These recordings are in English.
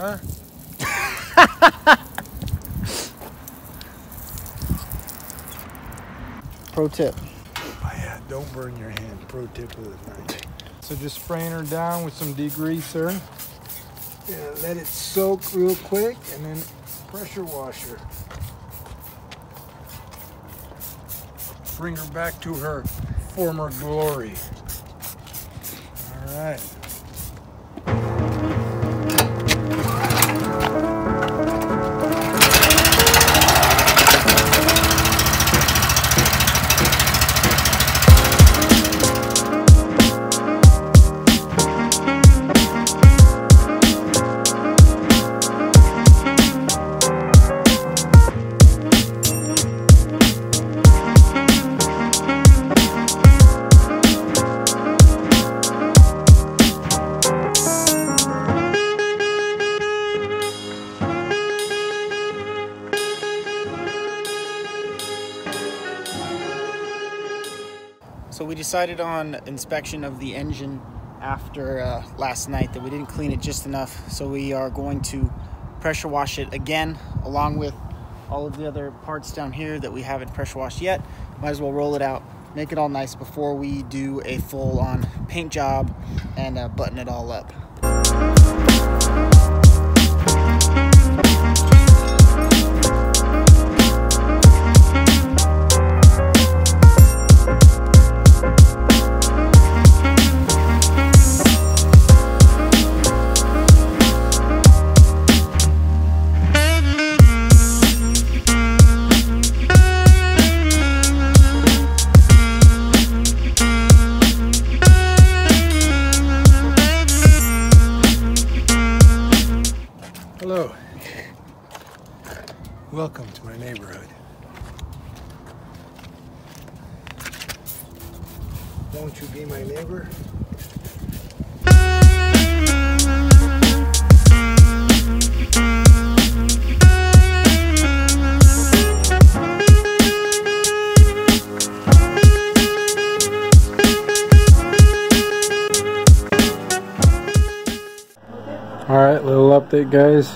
huh? Pro tip. Oh, yeah, don't burn your hand. Pro tip of the night. So just spraying her down with some degreaser. Yeah, let it soak real quick and then pressure wash her. Bring her back to her former glory. All right. So we decided on inspection of the engine after last night that we didn't clean it just enough. So we are going to pressure wash it again, along with all of the other parts down here that we haven't pressure washed yet. Might as well roll it out, make it all nice before we do a full-on paint job and button it all up. Hello. Welcome to my neighborhood. Won't you be my neighbor? Alright, little update guys,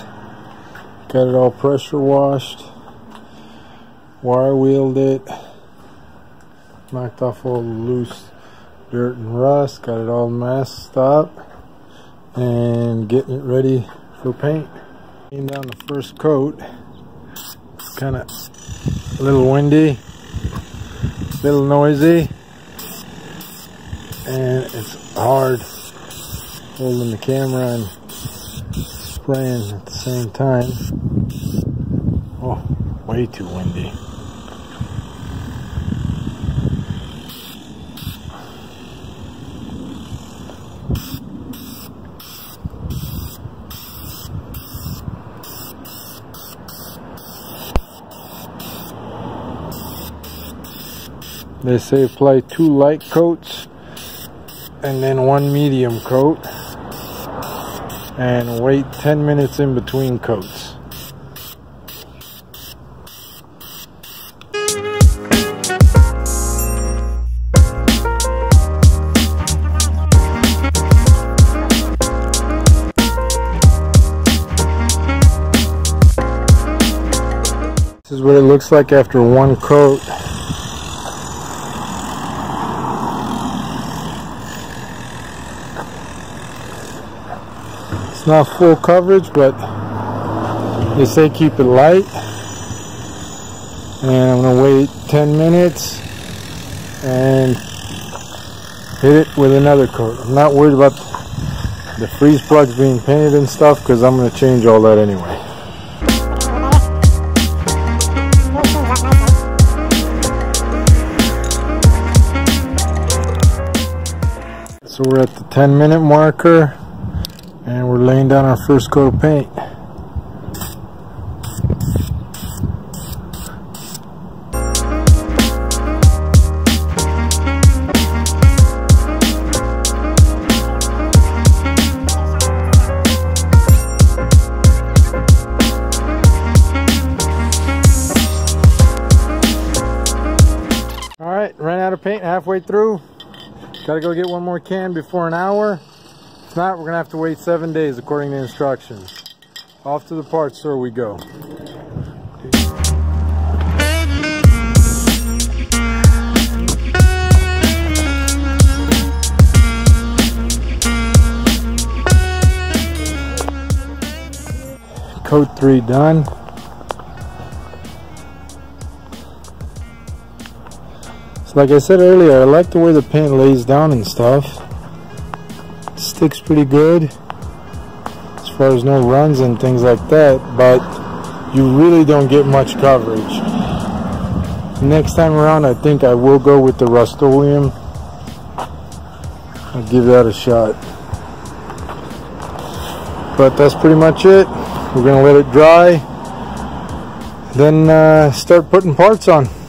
got it all pressure washed, wire wheeled it, knocked off all the loose dirt and rust, got it all masked up, and getting it ready for paint. Came down the first coat, kind of a little windy, a little noisy, and it's hard holding the camera and spraying at the same time. Oh, way too windy. They say apply 2 light coats and then 1 medium coat. And wait 10 minutes in between coats. This is what it looks like after 1 coat. Not full coverage, but they say keep it light, and I'm gonna wait 10 minutes and hit it with another coat. I'm not worried about the freeze plugs being painted and stuff because I'm gonna change all that anyway. So we're at the 10-minute marker. And we're laying down our first coat of paint. All right, ran out of paint halfway through. Gotta go get one more can before an hour. If not, we're gonna have to wait 7 days according to instructions. Off to the parts store we go. Coat 3 done. So like I said earlier, I like the way the paint lays down and stuff. It sticks pretty good as far as no runs and things like that, but you really don't get much coverage. Next time around I think I will go with the Rust-Oleum. I'll give that a shot. But that's pretty much it. We're going to let it dry, then start putting parts on.